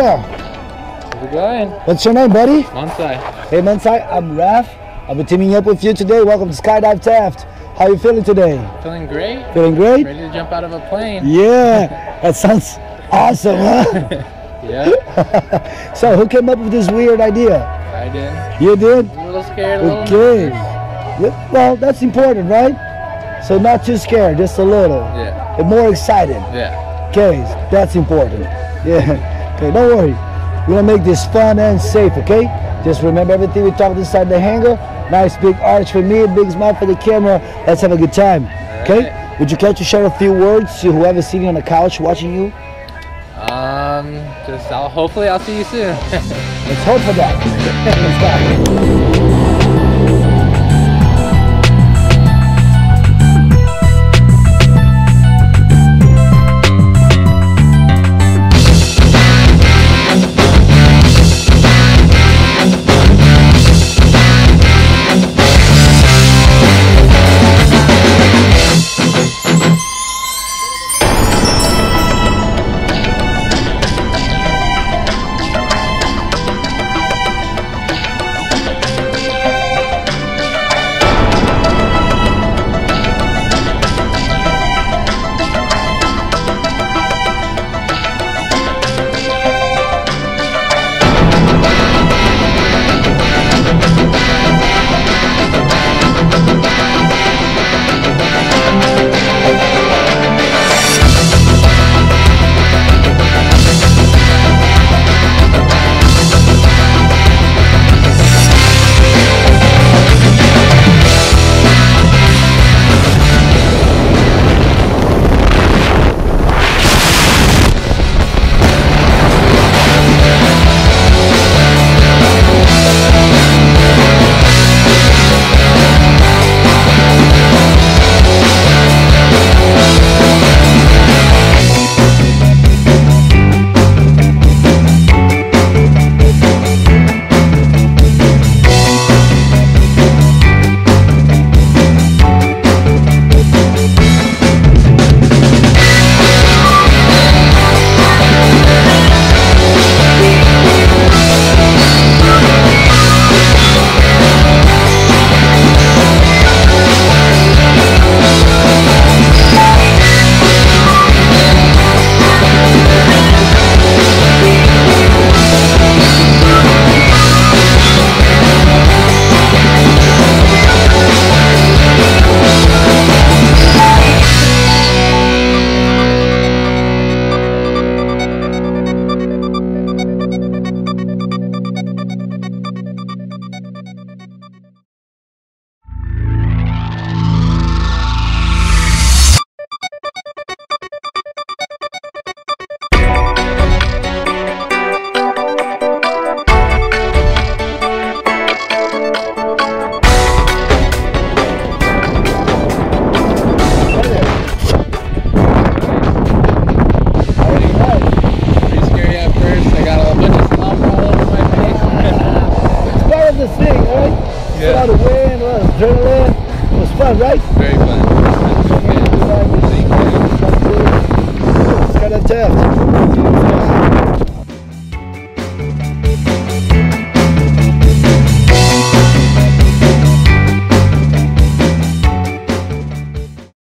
down. How's it going? What's your name, buddy? Mansai. Hey, Mansai, I'm Raf. I'll be teaming up with you today. Welcome to Skydive Taft. How are you feeling today? Feeling great. Feeling great? Ready to jump out of a plane. Yeah, that sounds awesome, huh? Yeah. So who came up with this weird idea? I did. You did? A little scared, a little nervous. Okay. Well, that's important, right? So not too scared, just a little. Yeah. And more excited. Yeah. Okay, that's important. Yeah. Okay, don't worry. We're going to make this fun and safe, okay? Just remember everything we talked inside the hangar. Nice big arch for me, big smile for the camera. Let's have a good time, okay? Right. Would you care to share a few words to whoever's sitting on the couch watching you? Hopefully I'll see you soon. Let's hope for that. Let's go. Right?